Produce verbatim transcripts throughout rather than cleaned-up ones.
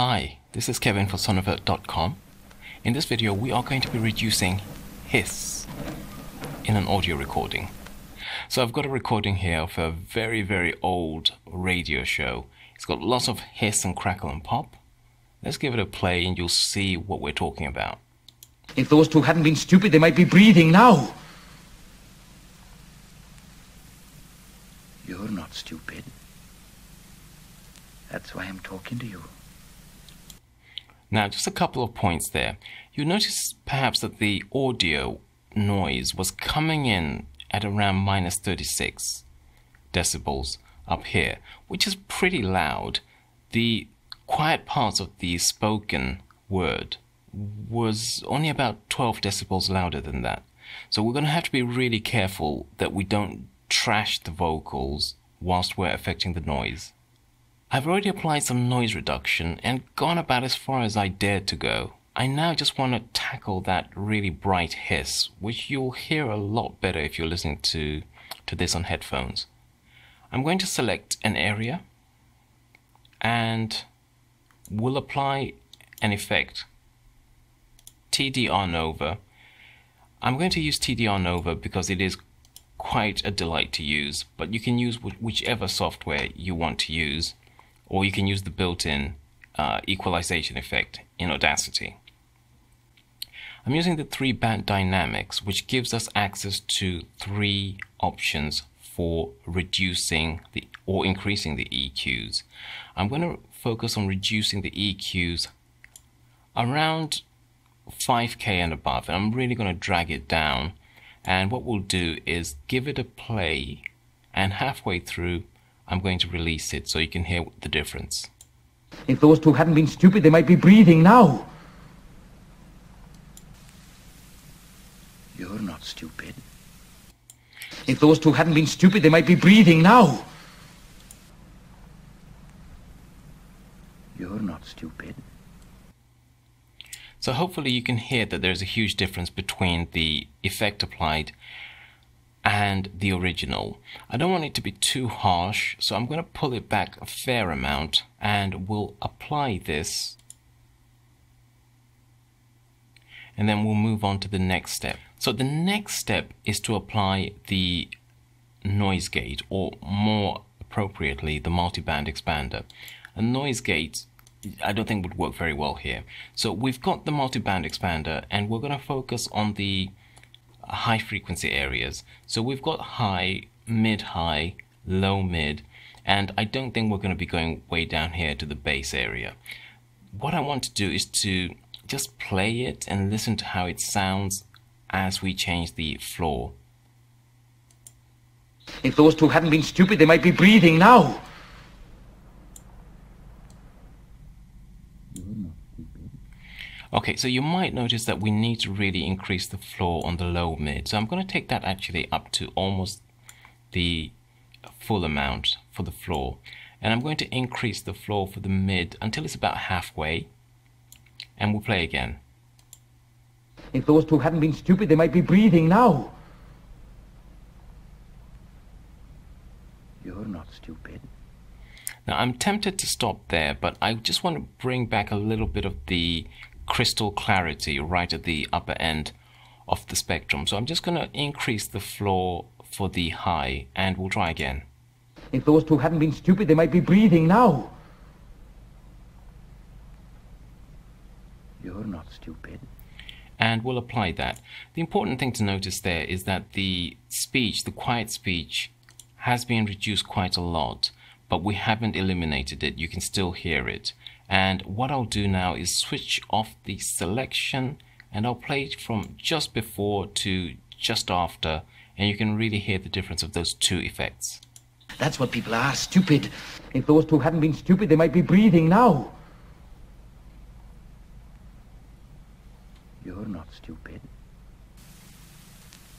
Hi, this is Kevin for Sonovert dot com. In this video we are going to be reducing hiss in an audio recording. So I've got a recording here of a very very old radio show. It's got lots of hiss and crackle and pop. Let's give it a play and you'll see what we're talking about. If those two hadn't been stupid, they might be breathing now. You're not stupid. That's why I'm talking to you. Now, just a couple of points there. You notice perhaps that the audio noise was coming in at around minus thirty-six decibels up here, which is pretty loud. The quiet parts of the spoken word was only about twelve decibels louder than that. So we're going to have to be really careful that we don't trash the vocals whilst we're affecting the noise. I've already applied some noise reduction and gone about as far as I dared to go. I now just want to tackle that really bright hiss, which you'll hear a lot better if you're listening to, to this on headphones. I'm going to select an area and we'll apply an effect, T D R Nova. I'm going to use T D R Nova because it is quite a delight to use, but you can use whichever software you want to use. Or you can use the built-in uh, equalization effect in Audacity. I'm using the three band dynamics, which gives us access to three options for reducing the or increasing the E Qs. I'm going to focus on reducing the E Qs around five K and above, and I'm really going to drag it down. And what we'll do is give it a play, and halfway through I'm going to release it so you can hear the difference. If those two hadn't been stupid, they might be breathing now. You're not stupid. If those two hadn't been stupid, they might be breathing now. You're not stupid. So hopefully you can hear that there's a huge difference between the effect applied and the original. I don't want it to be too harsh, so I'm going to pull it back a fair amount and we'll apply this. And then we'll move on to the next step. So the next step is to apply the noise gate, or more appropriately, the multiband expander. A noise gate I don't think would work very well here. So we've got the multiband expander and we're going to focus on the high frequency areas. So we've got high, mid-high, low-mid, and I don't think we're going to be going way down here to the bass area. What I want to do is to just play it and listen to how it sounds as we change the floor. If those two hadn't been stupid, they might be breathing now. Okay, so you might notice that we need to really increase the floor on the low mid. So I'm going to take that actually up to almost the full amount for the floor. And I'm going to increase the floor for the mid until it's about halfway. And we'll play again. If those two hadn't been stupid, they might be breathing now. You're not stupid. Now I'm tempted to stop there, but I just want to bring back a little bit of the crystal clarity right at the upper end of the spectrum. So I'm just going to increase the floor for the high and we'll try again. If those two hadn't been stupid, they might be breathing now. You're not stupid. And we'll apply that. The important thing to notice there is that the speech, the quiet speech, has been reduced quite a lot, but we haven't eliminated it. You can still hear it. And what I'll do now is switch off the selection and I'll play it from just before to just after, and you can really hear the difference of those two effects. That's what people are, stupid. If those two hadn't been stupid, they might be breathing now. You're not stupid.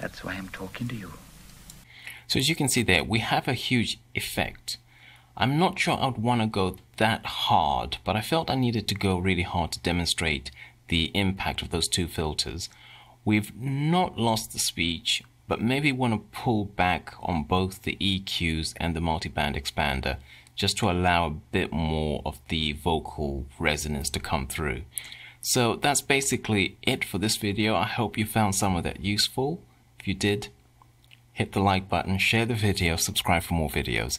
That's why I'm talking to you. So as you can see there, we have a huge effect. I'm not sure I'd want to go that hard, but I felt I needed to go really hard to demonstrate the impact of those two filters. We've not lost the speech, but maybe want to pull back on both the E Qs and the multiband expander just to allow a bit more of the vocal resonance to come through. So that's basically it for this video. I hope you found some of that useful. If you did, hit the like button, share the video, subscribe for more videos.